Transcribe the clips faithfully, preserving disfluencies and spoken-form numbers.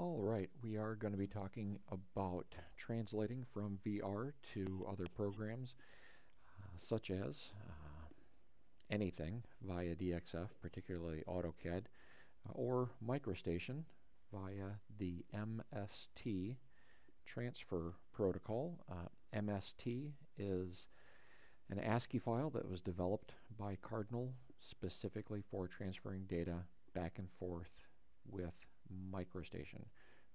All right, we are going to be talking about translating from V R to other programs, uh, such as uh, anything via D X F, particularly AutoCAD, uh, or MicroStation via the M S T Transfer Protocol. Uh, M S T is an ASCII file that was developed by Cardinal specifically for transferring data back and forth with MicroStation,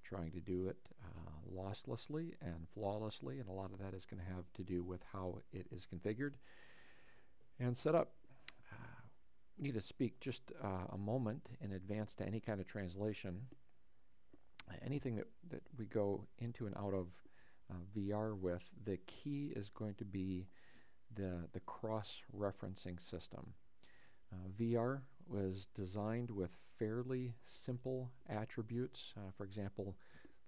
trying to do it uh, losslessly and flawlessly, and a lot of that is going to have to do with how it is configured and set up. Uh, we need to speak just uh, a moment in advance to any kind of translation. Anything that, that we go into and out of uh, V R with, the key is going to be the, the cross-referencing system. Uh, V R was designed with fairly simple attributes. Uh, for example,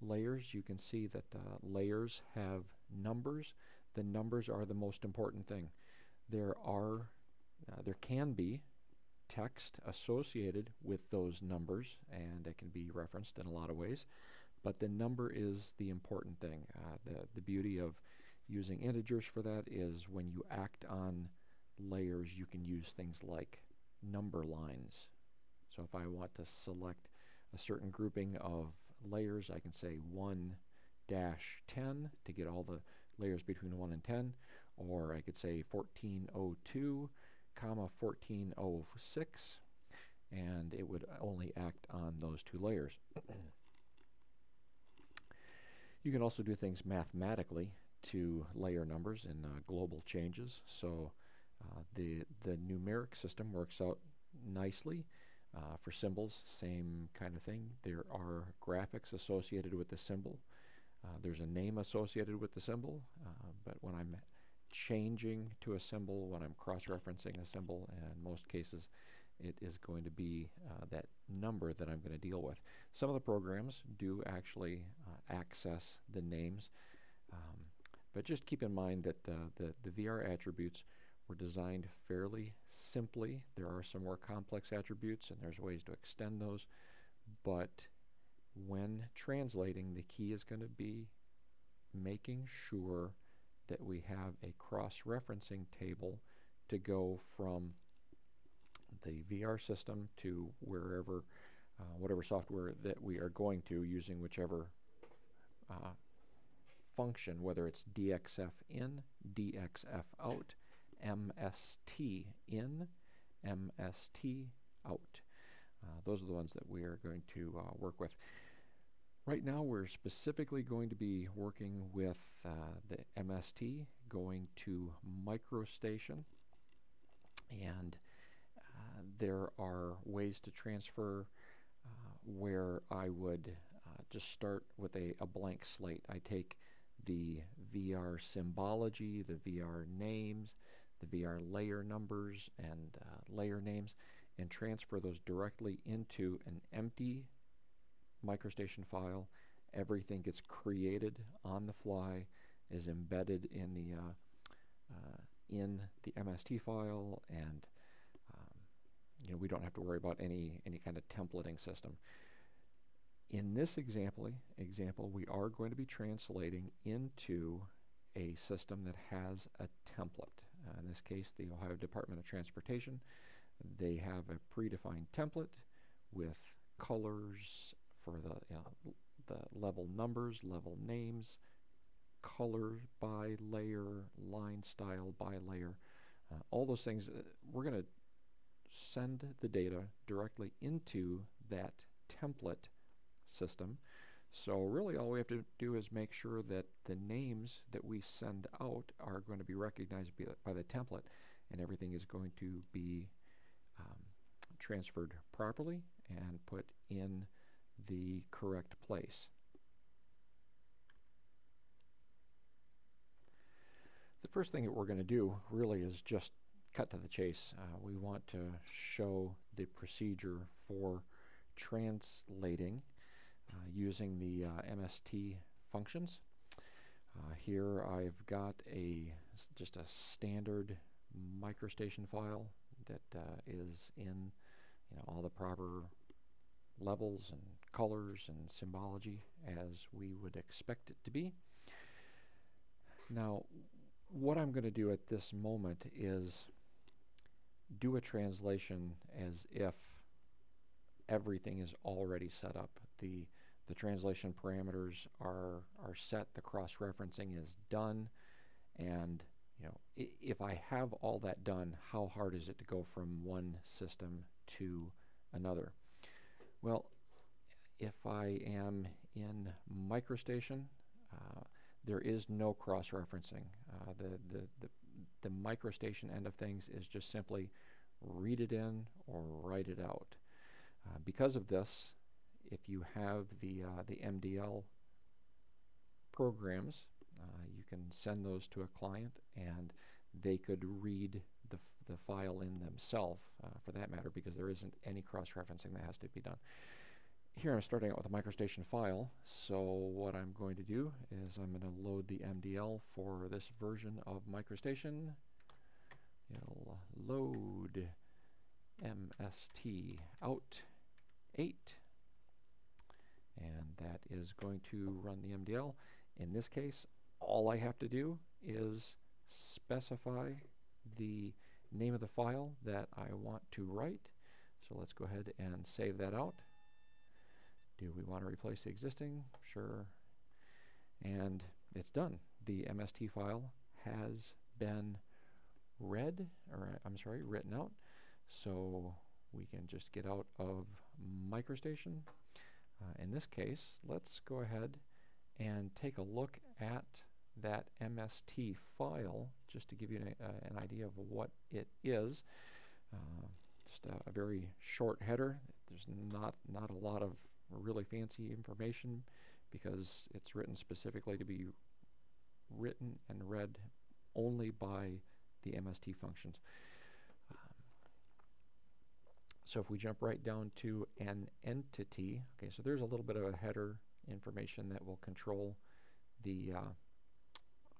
layers. You can see that uh, layers have numbers. The numbers are the most important thing. There are, uh, there can be text associated with those numbers, and it can be referenced in a lot of ways, but the number is the important thing. Uh, the, the beauty of using integers for that is when you act on layers, you can use things like number lines. So if I want to select a certain grouping of layers, I can say one dash ten to get all the layers between one and ten, or I could say fourteen oh two comma fourteen oh six, and it would only act on those two layers. You can also do things mathematically to layer numbers in uh, global changes. So uh, the the numeric system works out nicely uh, for symbols. Same kind of thing. There are graphics associated with the symbol. Uh, there's a name associated with the symbol, uh, but when I'm changing to a symbol, when I'm cross-referencing a symbol, in most cases it is going to be uh, that number that I'm going to deal with. Some of the programs do actually uh, access the names, um, but just keep in mind that uh, the, the V R attributes were designed fairly simply. There are some more complex attributes and there's ways to extend those, but when translating, the key is going to be making sure that we have a cross-referencing table to go from the V R system to wherever, uh, whatever software that we are going to, using whichever uh, function, whether it's D X F in, D X F out, M S T in, M S T out. Uh, those are the ones that we are going to uh, work with. Right now we're specifically going to be working with uh, the M S T, going to MicroStation, and uh, there are ways to transfer uh, where I would uh, just start with a, a blank slate. I take the V R symbology, the V R names, the V R layer numbers and uh, layer names, and transfer those directly into an empty MicroStation file. Everything gets created on the fly, is embedded in the uh, uh, in the M S T file, and um, you know, we don't have to worry about any any kind of templating system. In this example, example we are going to be translating into a system that has a template. Uh, in this case, the Ohio Department of Transportation. They have a predefined template with colors for the, you know, the level numbers, level names, color by layer, line style by layer, uh, all those things. Uh, we're going to send the data directly into that template system. So really all we have to do is make sure that the names that we send out are going to be recognized by the template, and everything is going to be um, transferred properly and put in the correct place. The first thing that we're going to do really is just cut to the chase. Uh, we want to show the procedure for translating uh, using the uh, M S T functions. Uh, here I've got a just a standard MicroStation file that uh, is in, you know, all the proper levels and colors and symbology as we would expect it to be. Now, what I'm going to do at this moment is do a translation as if everything is already set up. The, the translation parameters are, are set, the cross-referencing is done, and you know, if I have all that done, how hard is it to go from one system to another? Well, if I am in MicroStation, uh, there is no cross-referencing. Uh, the, the, the, the MicroStation end of things is just simply read it in or write it out. Uh, because of this, if you have the, uh, the M D L programs, Uh, you can send those to a client and they could read the, f the file in themselves, uh, for that matter, because there isn't any cross-referencing that has to be done. Here I'm starting out with a MicroStation file, so what I'm going to do is I'm going to load the M D L for this version of MicroStation. It'll load M S T out eight, and that is going to run the M D L. In this case, all I have to do is specify the name of the file that I want to write. So let's go ahead and save that out. Do we want to replace the existing? Sure. And it's done. The M S T file has been read, or I'm sorry, written out. So we can just get out of MicroStation. Uh, in this case, let's go ahead and take a look at that M S T file just to give you an, uh, an idea of what it is. Uh, just a, a very short header. There's not, not a lot of really fancy information because it's written specifically to be written and read only by the M S T functions. Um, so if we jump right down to an entity, okay, so there's a little bit of a header information that will control the uh,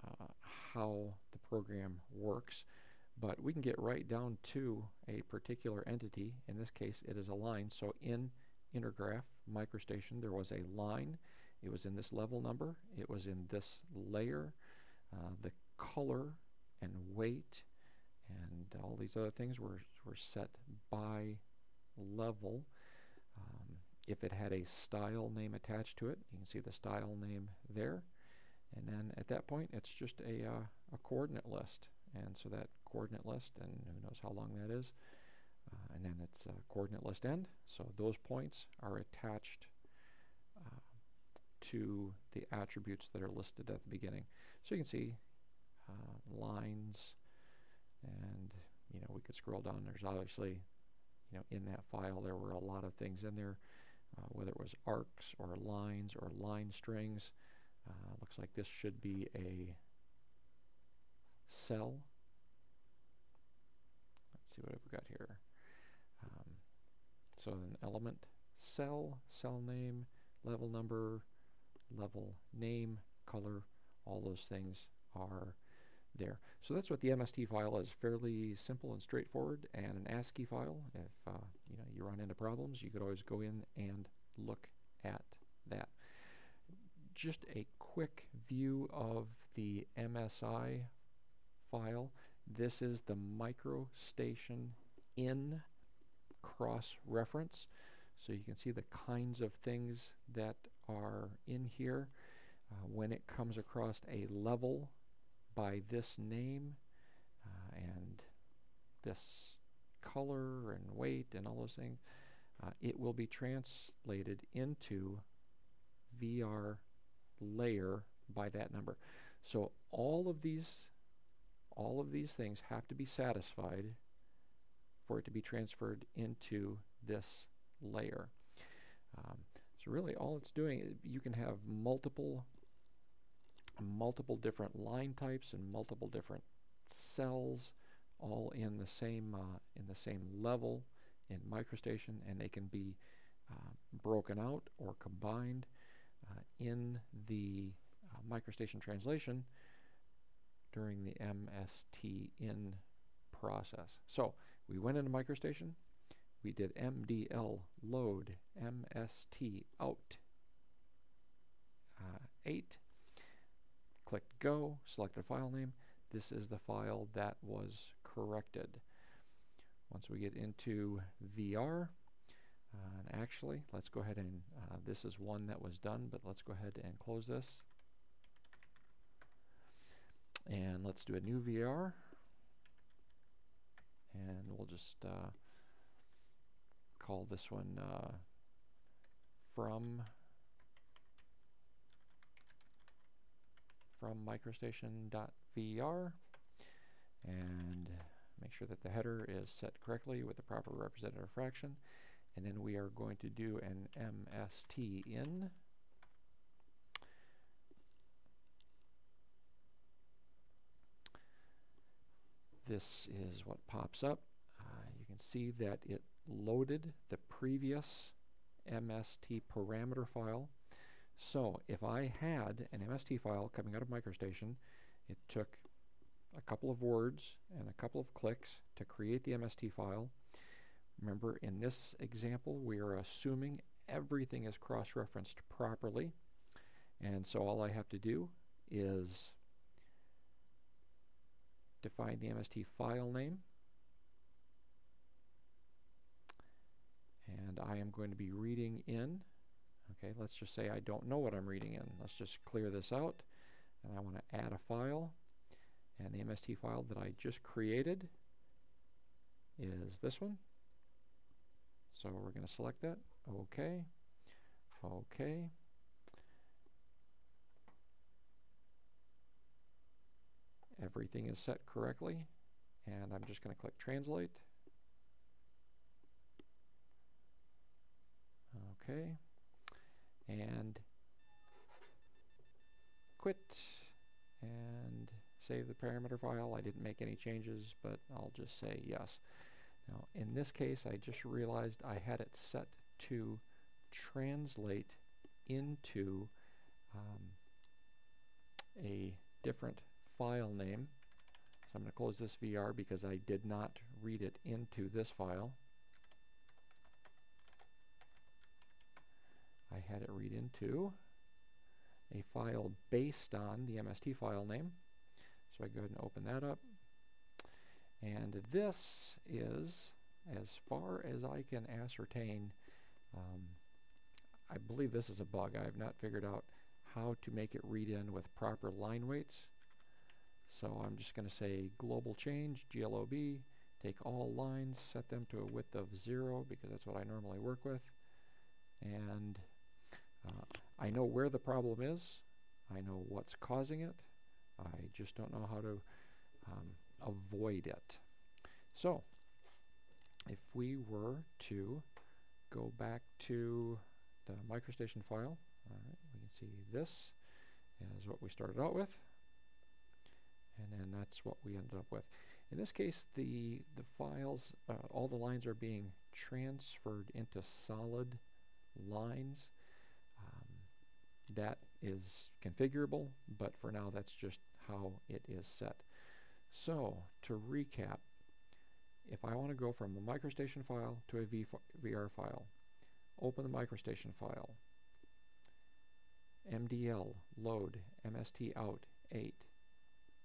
uh, how the program works, but we can get right down to a particular entity. In this case, it is a line. So in Intergraph MicroStation, there was a line. It was in this level number. It was in this layer. Uh, the color and weight and all these other things were, were set by level. Um, If it had a style name attached to it, you can see the style name there. And then at that point, it's just a, uh, a coordinate list. And so that coordinate list, and who knows how long that is, uh, and then it's a coordinate list end. So those points are attached uh, to the attributes that are listed at the beginning. So you can see uh, lines, and you know, we could scroll down. There's obviously, you know, in that file there were a lot of things in there. Uh, whether it was arcs or lines or line strings. Uh, looks like this should be a cell. Let's see what we've got here. Um, so an element, cell, cell name, level number, level name, color, all those things are there. So that's what the M S T file is. Fairly simple and straightforward, and an ASCII file. If uh, you know, you run into problems, you could always go in and look at that. Just a quick view of the M S I file. This is the MicroStation in cross-reference. So you can see the kinds of things that are in here. Uh, when it comes across a level by this name uh, and this color and weight and all those things, uh, it will be translated into V R layer by that number. So all of these all of these things have to be satisfied for it to be transferred into this layer. Um, so really all it's doing is you can have multiple multiple different line types and multiple different cells all in the same uh, in the same level in MicroStation, and they can be uh, broken out or combined. Uh, in the uh, MicroStation translation during the M S T in process. So we went into MicroStation, we did M D L load, M S T out uh, eight, clicked go, select a file name. This is the file that was corrected. Once we get into V R, uh, and actually let's go ahead and uh, this is one that was done, but let's go ahead and close this and let's do a new V R, and we'll just uh, call this one uh, from from microstation.vr, and make sure that the header is set correctly with the proper representative fraction, and then we are going to do an M S T in . This is what pops up. Uh, you can see that it loaded the previous M S T parameter file. So if I had an M S T file coming out of MicroStation, it took a couple of words and a couple of clicks to create the M S T file. Remember, in this example, we are assuming everything is cross-referenced properly. And so all I have to do is define the M S T file name, and I am going to be reading in. Okay, let's just say I don't know what I'm reading in. Let's just clear this out, and I want to add a file, and the M S T file that I just created is this one. So we're going to select that. Okay, okay. Everything is set correctly, and I'm just going to click translate. Okay, and quit, and save the parameter file. I didn't make any changes, but I'll just say yes. Now in this case, I just realized I had it set to translate into um, a different file name. So I'm going to close this V R because I did not read it into this file. I had it read into a file based on the M S T file name. So I go ahead and open that up. And this is, as far as I can ascertain, um, I believe this is a bug. I have not figured out how to make it read in with proper line weights. So I'm just going to say global change, G L O B, take all lines, set them to a width of zero because that's what I normally work with. And uh, I know where the problem is. I know what's causing it. I just don't know how to um, avoid it. So if we were to go back to the MicroStation file, all right, we can see this is what we started out with. And then that's what we ended up with. In this case, the the files, uh, all the lines are being transferred into solid lines. Um, that is configurable, but for now, that's just how it is set. So to recap, if I want to go from a MicroStation file to a V R file, open the MicroStation file, M D L load M S T out eight.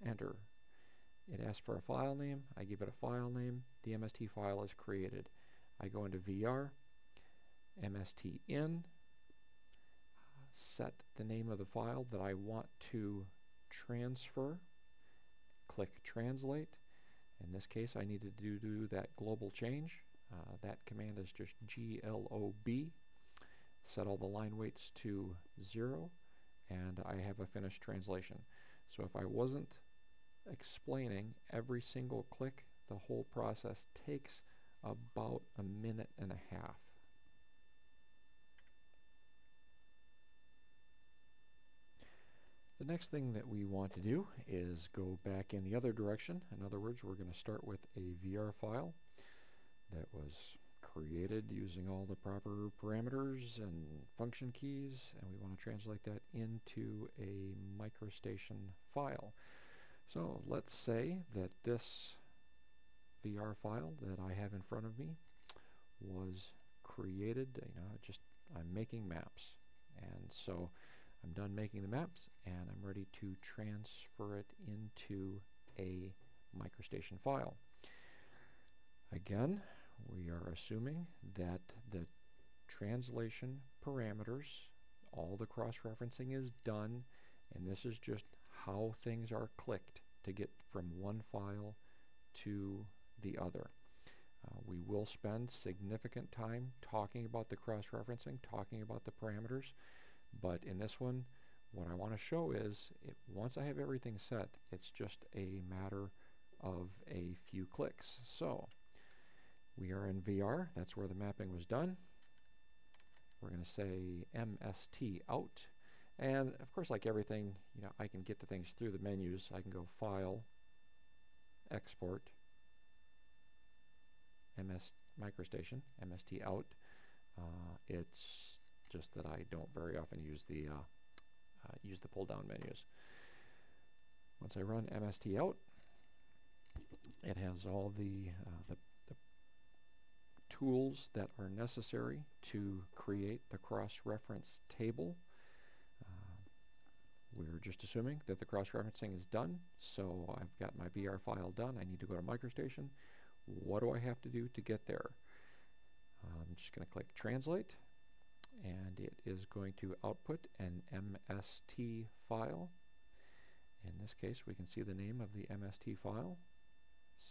Enter. It asks for a file name. I give it a file name. The M S T file is created. I go into V R, M S T in, set the name of the file that I want to transfer, click translate. In this case, I needed to do that global change. Uh, that command is just G L O B. Set all the line weights to zero, and I have a finished translation. So if I wasn't explaining every single click, the whole process takes about a minute and a half. The next thing that we want to do is go back in the other direction. In other words, we're going to start with a V R file that was created using all the proper parameters and function keys, and we want to translate that into a MicroStation file. So let's say that this V R file that I have in front of me was created. You know, just I'm making maps, and so I'm done making the maps, and I'm ready to transfer it into a MicroStation file. Again, we are assuming that the translation parameters, all the cross-referencing is done, and this is just how things are clicked to get from one file to the other. Uh, we will spend significant time talking about the cross-referencing, talking about the parameters, but in this one, what I want to show is, it, once I have everything set, it's just a matter of a few clicks. So, we are in V R, that's where the mapping was done. We're going to say M S T out, and of course, like everything, you know, I can get to things through the menus. I can go File, Export, M S MicroStation, M S T out. Uh, it's just that I don't very often use the uh, uh, use the pull-down menus. Once I run M S T out, it has all the uh, the tools that are necessary to create the cross-reference table. Uh, we're just assuming that the cross-referencing is done, so I've got my V R file done. I need to go to MicroStation. What do I have to do to get there? Uh, I'm just going to click Translate, and it is going to output an M S T file. In this case, we can see the name of the M S T file.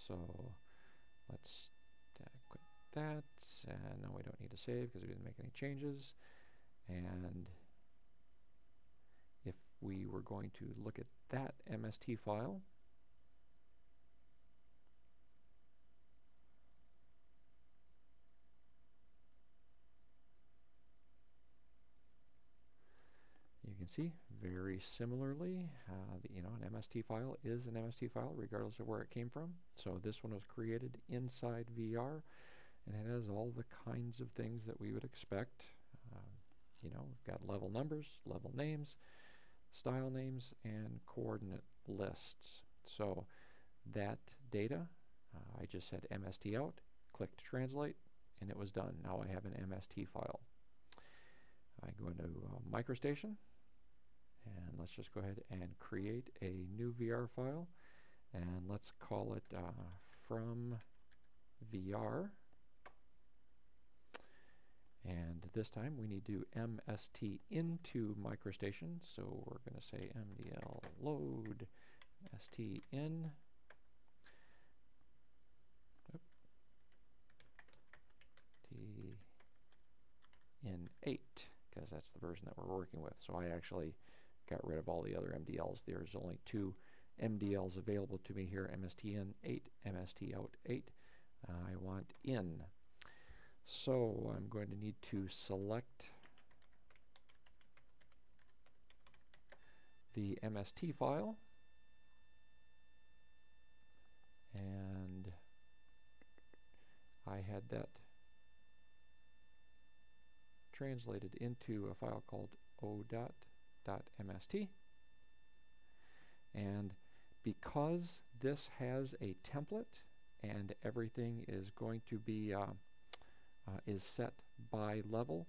So let's uh, quit that, and now we don't need to save because we didn't make any changes. And if we were going to look at that M S T file, you can see very similarly, uh, the, you know, an M S T file is an M S T file regardless of where it came from. So this one was created inside V R. And it has all the kinds of things that we would expect. Um, you know, we've got level numbers, level names, style names, and coordinate lists. So that data, uh, I just said M S T out, clicked Translate, and it was done. Now I have an M S T file. I go into uh, MicroStation, and let's just go ahead and create a new V R file, and let's call it uh, from V R. And this time we need to M S T into MicroStation, so we're going to say M D L load M S T in. Oop, T in eight, because that's the version that we're working with. So I actually got rid of all the other M D Ls. There's only two M D Ls available to me here: M S T in eight, M S T out eight. Uh, I want in. So I'm going to need to select the M S T file, and I had that translated into a file called o dot dot M S T, and because this has a template and everything is going to be uh, Uh, is set by level,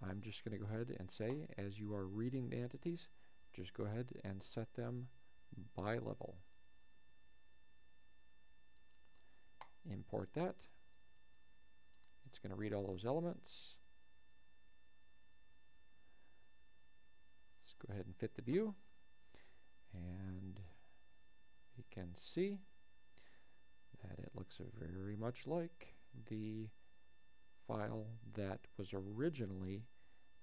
I'm just going to go ahead and say, as you are reading the entities, just go ahead and set them by level. Import that. It's going to read all those elements. Let's go ahead and fit the view, and you can see that it looks very much like the file that was originally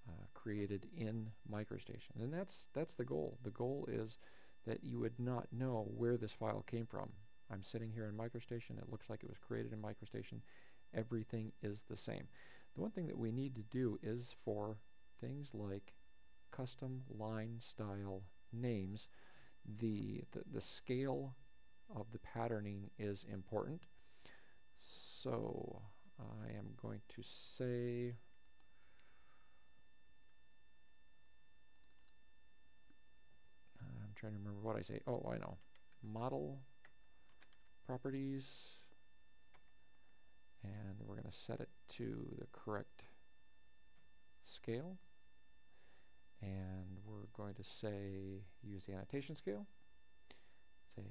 uh, created in MicroStation. And that's that's the goal. The goal is that you would not know where this file came from. I'm sitting here in MicroStation. It looks like it was created in MicroStation. Everything is the same. The one thing that we need to do is for things like custom line style names, the the, the scale of the patterning is important. So I am going to say I'm trying to remember what I say. Oh, I know. Model properties, and we're going to set it to the correct scale, and we're going to say use the annotation scale, say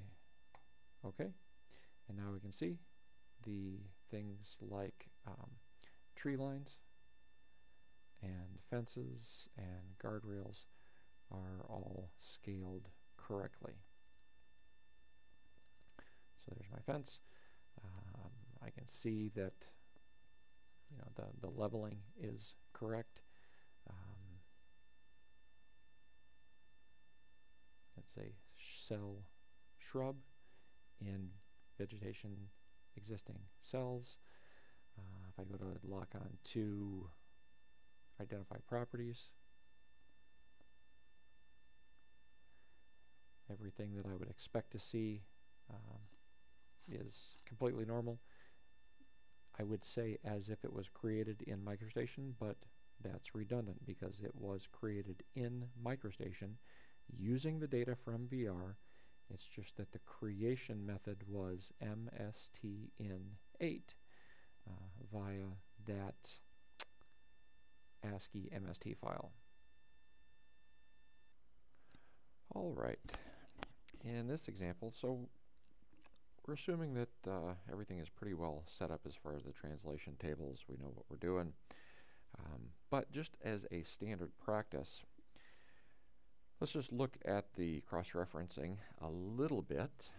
OK, and now we can see the things like um, tree lines and fences and guardrails are all scaled correctly. So there's my fence. Um, I can see that, you know, the, the leveling is correct. Um, let's say cell shrub in vegetation existing cells. Uh, if I go to lock on to identify properties, everything that I would expect to see um, is completely normal. I would say as if it was created in MicroStation, but that's redundant because it was created in MicroStation using the data from V R. It's just that the creation method was M S T in eight uh, via that ASCII M S T file. All right. In this example, so we're assuming that uh, everything is pretty well set up as far as the translation tables. We know what we're doing. Um, but just as a standard practice, let's just look at the cross-referencing a little bit.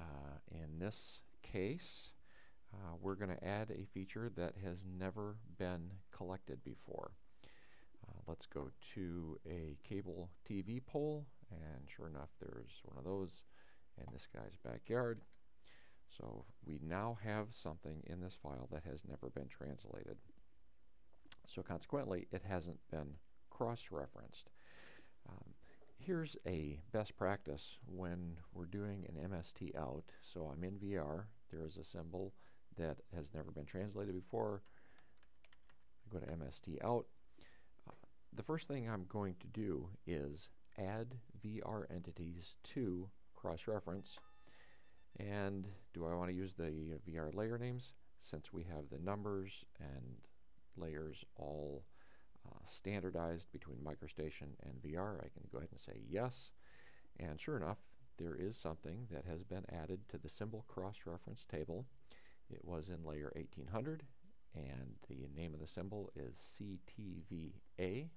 Uh, in this case, uh, we're going to add a feature that has never been collected before. Uh, let's go to a cable T V pole, and sure enough, there's one of those in this guy's backyard. So we now have something in this file that has never been translated. So consequently, it hasn't been cross-referenced. Um, here's a best practice when we're doing an M S T out. So I'm in V R. There is a symbol that has never been translated before. I go to M S T out. Uh, the first thing I'm going to do is add V R entities to cross-reference. And do I want to use the V R layer names? Since we have the numbers and layers all uh, standardized between MicroStation and V R, I can go ahead and say yes. And sure enough, there is something that has been added to the symbol cross-reference table. It was in layer eighteen hundred, and the name of the symbol is C T V A.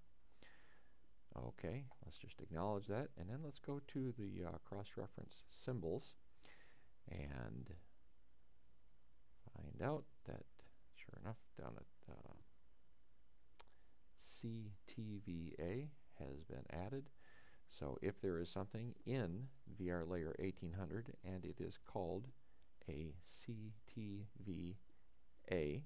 Okay, let's just acknowledge that, and then let's go to the uh, cross-reference symbols and find out that, sure enough, down at uh, C T V A has been added. So if there is something in V R layer eighteen hundred and it is called a C T V A,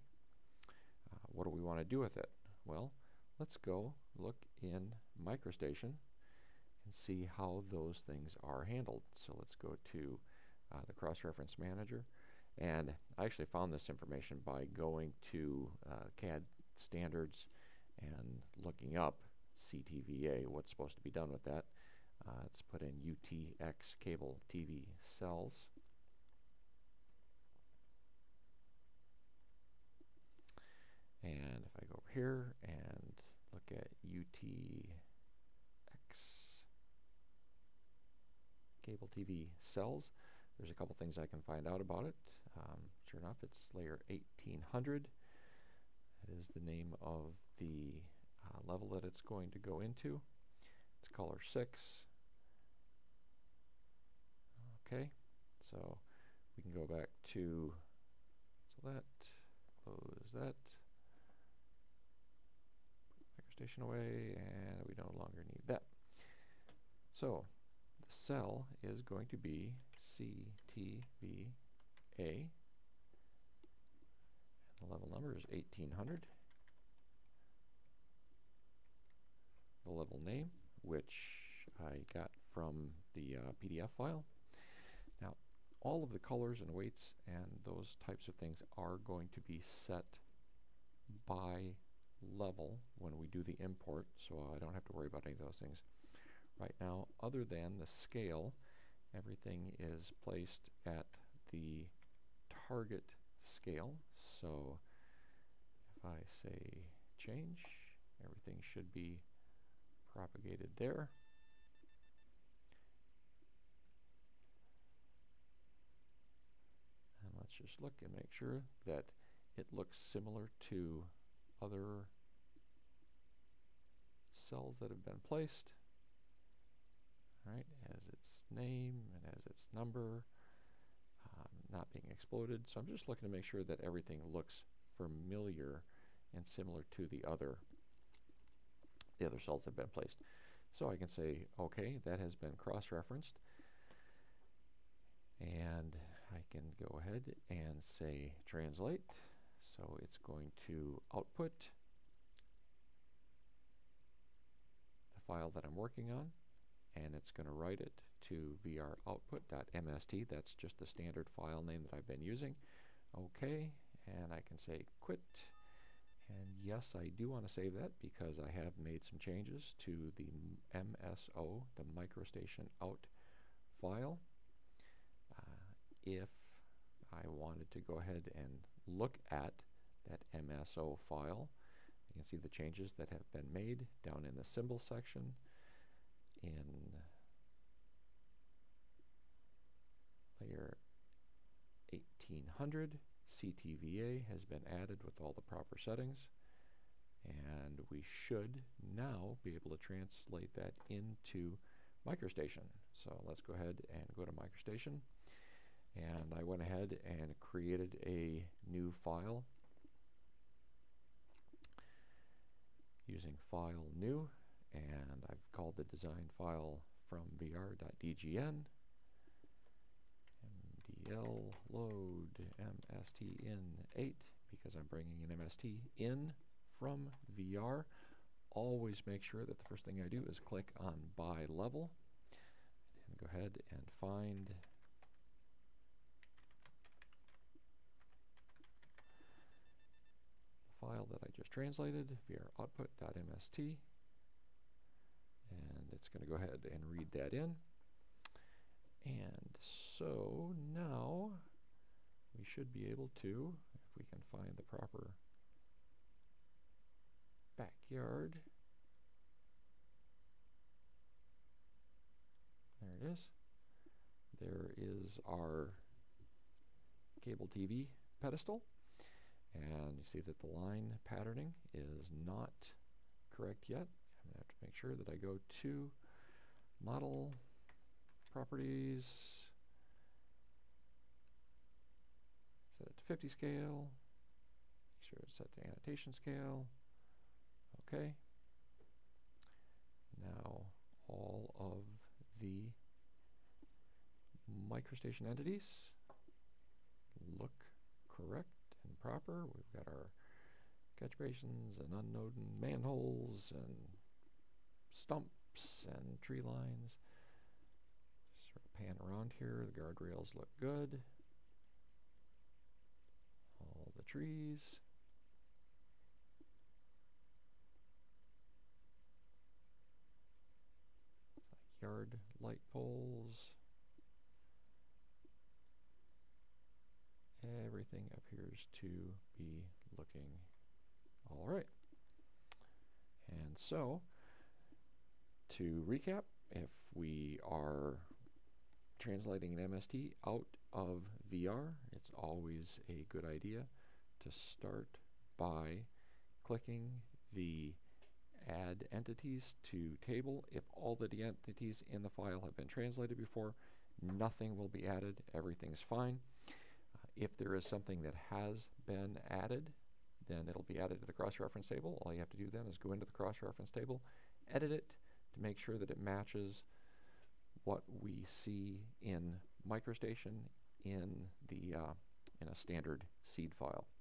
uh, what do we want to do with it? Well, let's go look in MicroStation and see how those things are handled. So let's go to the cross-reference manager, and I actually found this information by going to uh, C A D Standards and looking up C T V A, what's supposed to be done with that. Uh, let's put in U T X Cable T V cells, and if I go over here and look at U T X Cable T V cells, there's a couple things I can find out about it. Um, sure enough, it's layer eighteen hundred. That is the name of the uh, level that it's going to go into. It's color six. Okay, so we can go back to that, close that, MicroStation away, and we no longer need that. So the cell is going to be C T V A, and the level number is eighteen hundred. The level name, which I got from the uh, P D F file. Now, all of the colors and weights and those types of things are going to be set by level when we do the import, so I don't have to worry about any of those things right now, other than the scale. Everything is placed at the target scale, So if I say change, everything should be propagated there. And let's just look and make sure that it looks similar to other cells that have been placed. All right, it has its name, it has its number, um, not being exploded. So I'm just looking to make sure that everything looks familiar and similar to the other the other cells that have been placed. So I can say, okay, that has been cross-referenced. And I can go ahead and say translate. So it's going to output the file that I'm working on, and it's going to write it to V R output dot M S T. That's just the standard file name that I've been using. Okay, and I can say quit. And yes, I do want to save that because I have made some changes to the M S O, the MicroStation out file. Uh, if I wanted to go ahead and look at that M S O file, you can see the changes that have been made down in the symbol section, in layer eighteen hundred. C T V A has been added with all the proper settings, and we should now be able to translate that into MicroStation. So let's go ahead and go to MicroStation, and I went ahead and created a new file using file new, and I've called the design file from V R dot D G N M D L load M S T in eight, because I'm bringing an M S T in from V R. Always make sure that the first thing I do is click on by level and go ahead and find the file that I just translated, V R output dot M S T, and it's going to go ahead and read that in. And so now we should be able to, if we can find the proper backyard, there it is, there is our cable T V pedestal, and you see that the line patterning is not correct yet. I'm going to have to make sure that I go to model, properties, set it to fifty scale, make sure it's set to annotation scale. Okay, now all of the MicroStation entities look correct and proper. We've got our catchbases and unknown manholes and stumps and tree lines. Sort of pan around here, the guardrails look good, all the trees. Yard light poles. Everything appears to be looking all right. And so, to recap, if we are translating an M S T out of V R, it's always a good idea to start by clicking the add entities to table. If all the entities in the file have been translated before, nothing will be added, everything's fine. Uh, if there is something that has been added, then it'll be added to the cross-reference table. All you have to do then is go into the cross-reference table, edit it to make sure that it matches what we see in MicroStation in the uh, in a standard seed file.